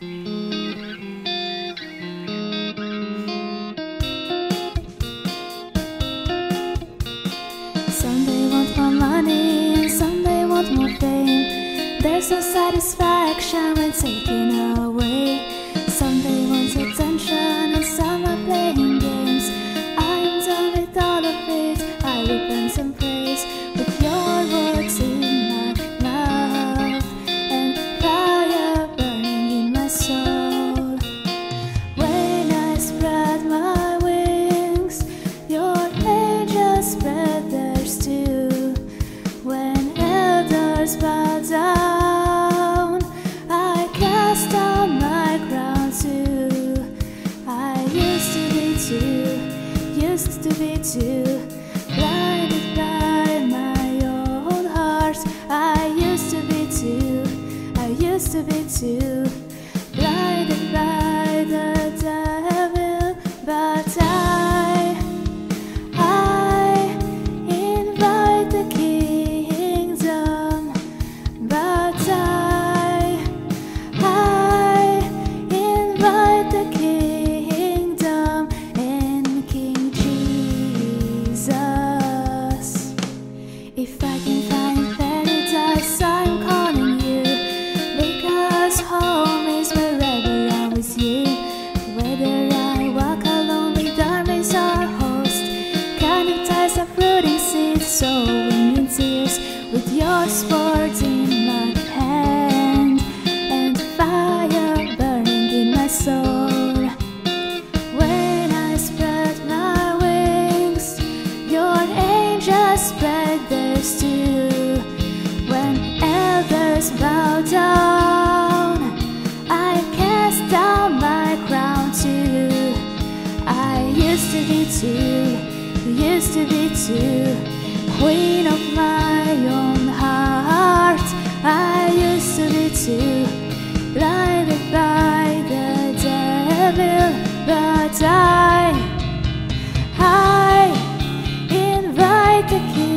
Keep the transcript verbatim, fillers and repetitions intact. Some they want more money, some they want more fame. There's no satisfaction when taken away. Some they want attention and some are playing games. I am done with all of it, I repent and praise. With your words in my mouth and fire burning in my soul. When I spread my wings, your angels spread theirs too. When elders bow down, I cast down my crown too. I used to be too, used to be too blinded by my own heart. I used to be too, I used to be too blinded by the devil, but I, I invite the kingdom, but I, I invite the kingdom in King Jesus. If I can find paradise, I'm calling you, because home is wherever I'm with you. Whether I walk alone with armies or host, connect ties of rooting seeds, sowing in tears. With your sword in my hand and fire burning in my soul. When I spread my wings, your angels spread theirs too. When elders bow down, I cast down my crown too. I used to be too, used to be too queen of my own heart. I used to be too blinded by the devil, but I, I invite the king.